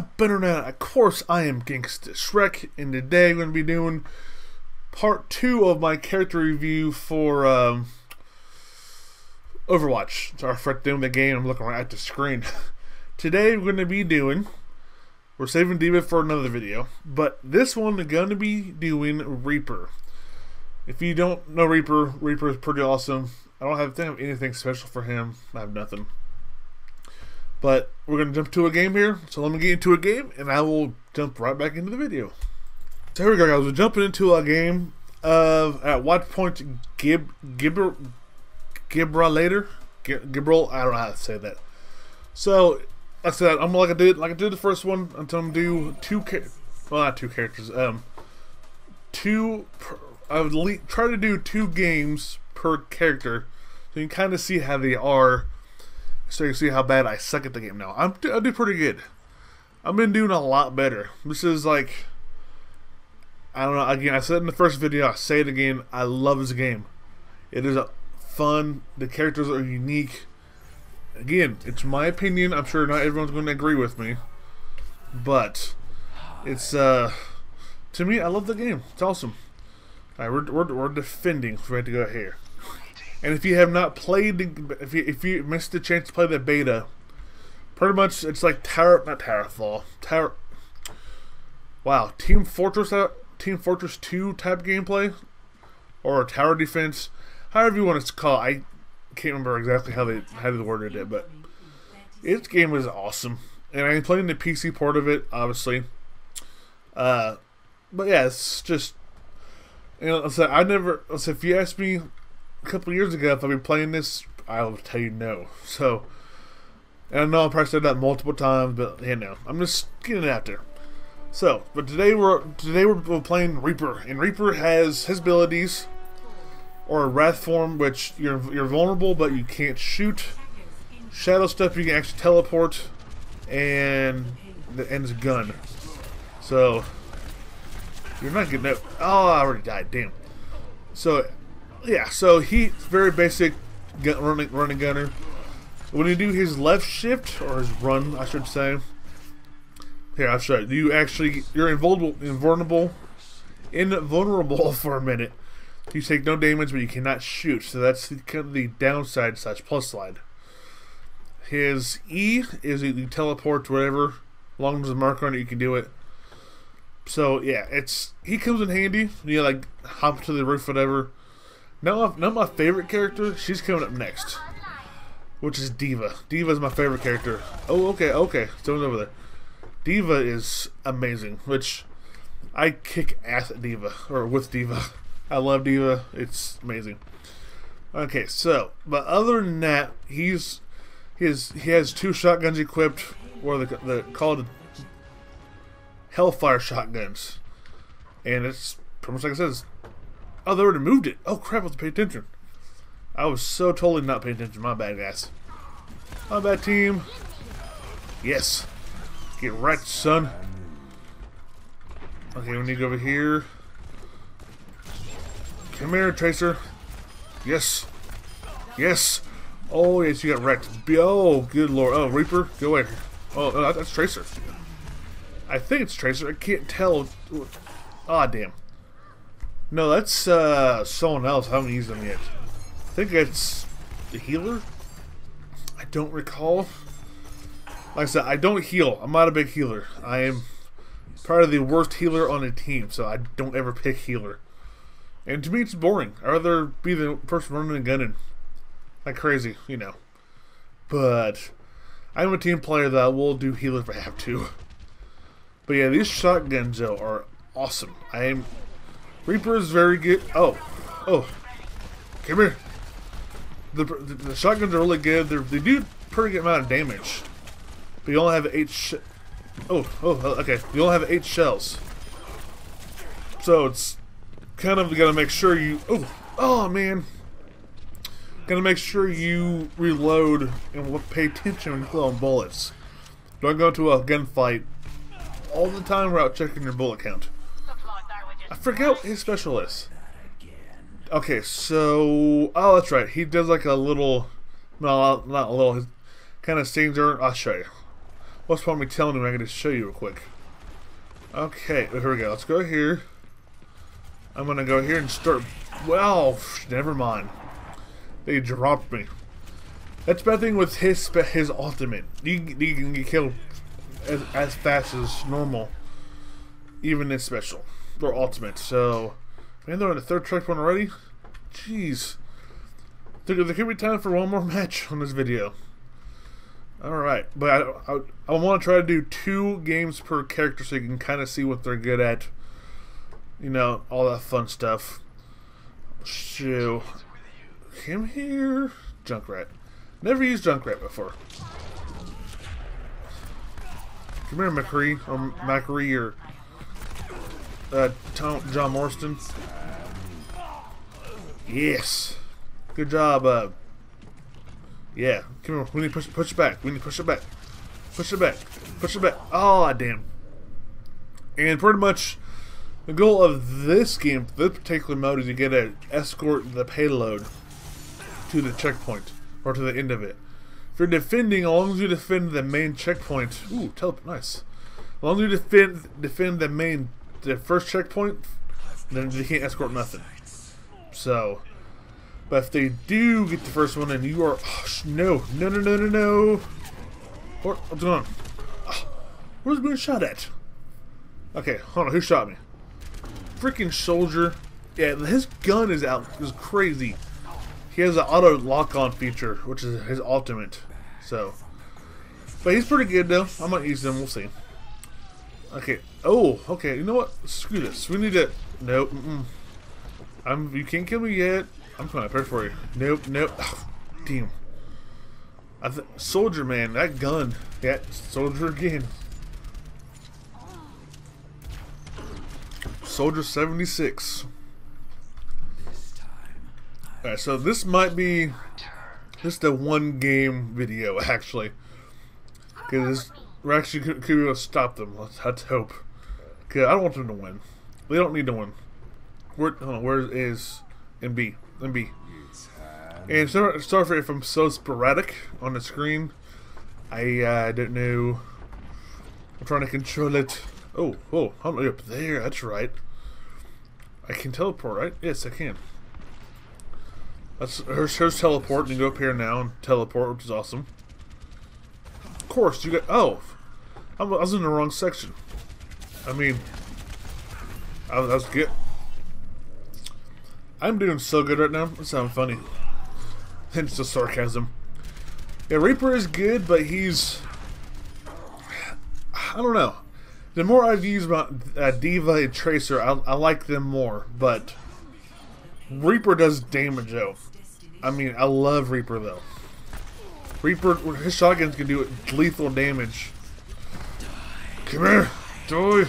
up, Internet? Of course, I am Gangsta Shrek, and today I'm going to be doing part 2 of my character review for Overwatch. Sorry for doing the game, I'm looking right at the screen. Today we're going to be doing, we're saving D.Va for another video, but this one we're going to be doing Reaper. If you don't know Reaper, Reaper is pretty awesome. I don't have anything special for him, I have nothing. But we're going to jump to a game here, so let me get into a game, and I will jump right back into the video. So here we go, guys. We're jumping into a game of at Watchpoint Gibraltar. I don't know how to say that. So, like I said, I'm like I did the first one until I'm do two. Well, not two characters. I would try to do 2 games per character, so you can kind of see how they are. So you can see how bad I suck at the game now. I do pretty good. I've been doing a lot better. This is like, I don't know, again, I said in the first video, I say it again, I love this game. It is fun, the characters are unique. Again, it's my opinion, I'm sure not everyone's going to agree with me. But, it's, to me, I love the game. It's awesome. Alright, we're defending, so we have to go here. And if you have not played, if you missed the chance to play the beta, pretty much it's like Team Fortress 2 type gameplay, or tower defense, however you want it to call. I can't remember exactly how they worded it, but its game is awesome, and I'm playing the PC port of it, obviously. But yeah, it's just, you know, so I never. So if you ask me a couple years ago if I've been playing this, I'll tell you no. So, and I know I probably said that multiple times, but you know, I'm just getting it out there. So, but today we're playing Reaper, and Reaper has his abilities, or a wrath form, which you're vulnerable, but you can't shoot. Shadow stuff, you can actually teleport, and his gun. So you're not getting it. Oh, I already died. Damn. So. Yeah, so he's very basic running gunner. When you do his left shift, or his run, I should say. Here, I'll show you. You actually, you're invulnerable for a minute. You take no damage, but you cannot shoot. So that's kind of the downside slash plus slide. His E is you teleport to whatever. Long as the marker on it, you can do it. So yeah, it's, he comes in handy. You like hop to the roof, whatever. Now my favorite character, she's coming up next, which is D.Va. D.Va is my favorite character. Oh, okay. Someone's over there. D.Va is amazing, which I kick ass at D.Va, or with D.Va. I love D.Va. It's amazing. Okay, so, but other than that, he has 2 shotguns equipped, or the called Hellfire shotguns, and it's pretty much like it says. Oh, they already moved it. Oh crap, I was paying attention. I was so totally not paying attention. My bad, guys. My bad, team. Yes. Get wrecked, son. Okay, we need to go over here. Come here, Tracer. Yes. Yes. Oh, yes, you got wrecked. Oh, good lord. Oh, Reaper, go away. Oh, no, that's Tracer. I think it's Tracer. I can't tell. Ah, damn. No, that's someone else. I haven't used them yet. I think it's the healer. I don't recall. Like I said, I don't heal. I'm not a big healer. I am probably the worst healer on a team, so I don't ever pick healer. And to me, it's boring. I'd rather be the person running and gunning like crazy, you know. But I'm a team player that I will do healer if I have to. But yeah, these shotguns though are awesome. I am. Reaper is very good. Oh, come here. The shotguns are really good. They do pretty good amount of damage. But you only have 8. Okay. You only have 8 shells. So it's kind of gotta make sure you. Oh man. Gotta make sure you reload and pay attention when you're throwing bullets. Don't go into a gunfight all the time without checking your bullet count. I forget what his special is. Okay, so oh, that's right. He does like a little, no, not a little. Kind of stings her. I'll show you. What's wrong with telling me when I can just show you real quick? Okay, here we go. Let's go here. I'm gonna go here and start. Well, never mind. They dropped me. That's the bad thing with his ultimate. You can get killed as fast as normal, even his special or ultimate. So, man, they're on the third checkpoint already. Jeez. There could be time for one more match on this video. Alright, but I want to try to do 2 games per character so you can kind of see what they're good at. You know, all that fun stuff. So, him here. Junkrat. Never used Junkrat before. Come here, McCree. Or McCree or John Morrison. Yes. Good job. Yeah. Come here. We need to push it back. We need to push it back. Push it back. Push it back. Oh, damn. And pretty much the goal of this game, this particular mode, is to get an escort the payload to the checkpoint or to the end of it. If you're defending, as long as you defend the main checkpoint. Ooh, teleport. Nice. As long as you defend the first checkpoint, then you can't escort nothing. So. But if they do get the first one, then you are... Oh, no. What's going on? Oh, where's being shot at? Okay, hold on. Who shot me? Freaking soldier. Yeah, his gun is out. It's crazy. He has an auto lock-on feature, which is his ultimate. So, but he's pretty good, though. I might use them. We'll see. Okay. Oh, okay. You know what? Screw this. We need to... No. Mm-mm. You can't kill me yet. I'm trying to prepare for you. Nope, nope. Oh, damn. Soldier, man, that gun. Yeah, soldier again. Soldier 76. Alright, so this might be just a 1 game video, actually. Because we're actually going to be able to stop them. Let's hope. Because I don't want them to win. They don't need to win. Hold on, where is MB? MB. And sorry if I'm so sporadic on the screen. I don't know. I'm trying to control it. Oh, I'm up there. That's right. I can teleport, right? Yes, I can. Here's teleport. You can go up here now and teleport, which is awesome. Of course, you got. Oh, I was in the wrong section. I mean, that was good. I'm doing so good right now. It's not funny. Hence the sarcasm. Yeah, Reaper is good, but he's... I don't know. The more I've used my D.Va and Tracer, I like them more, but Reaper does damage, though. I mean, I love Reaper, though. Reaper, his shotguns can do lethal damage. Come here. Die.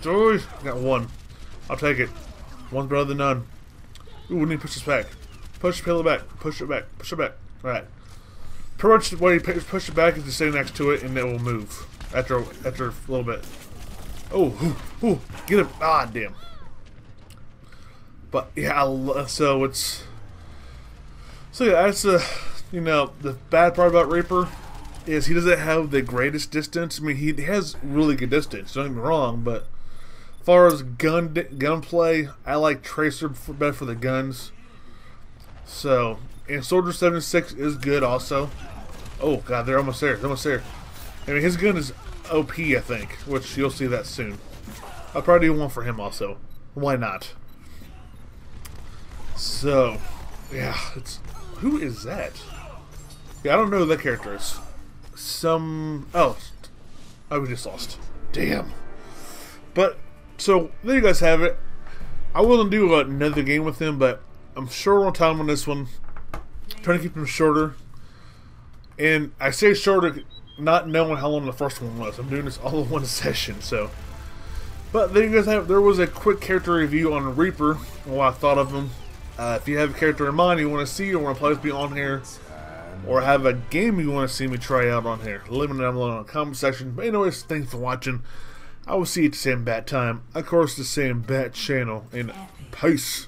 Die. Got one. I'll take it. One's better than none. Ooh, we need to push this back. Push the pillow back. Push it back. Push it back. Alright. Pretty much the way you push it back is to stay next to it and it will move. After a little bit. Oh, ooh, get him. Ah, damn. But, yeah, so yeah, that's you know, the bad part about Reaper is he doesn't have the greatest distance. I mean, he has really good distance. Don't get me wrong, but as far as gunplay, I like Tracer better for the guns. So, and Soldier 76 is good also. Oh god, they're almost there. They're almost there. I mean, his gun is OP, I think, which you'll see that soon. I'll probably do one for him also. Why not? So, yeah, it's who is that? Yeah, I don't know who that character is. Oh, we just lost. Damn. But. So, there you guys have it. I wouldn't do another game with him, but I'm short on time on this one. I'm trying to keep him shorter. And I say shorter not knowing how long the first one was. I'm doing this all in 1 session, so. But there you guys have it. There was a quick character review on Reaper, what I thought of him. If you have a character in mind you want to see or want to play with me on here, or have a game you want to see me try out on here, let me know down below in the comment section. But anyways, thanks for watching. I will see you at the same bat time, of course the same bat channel, and peace.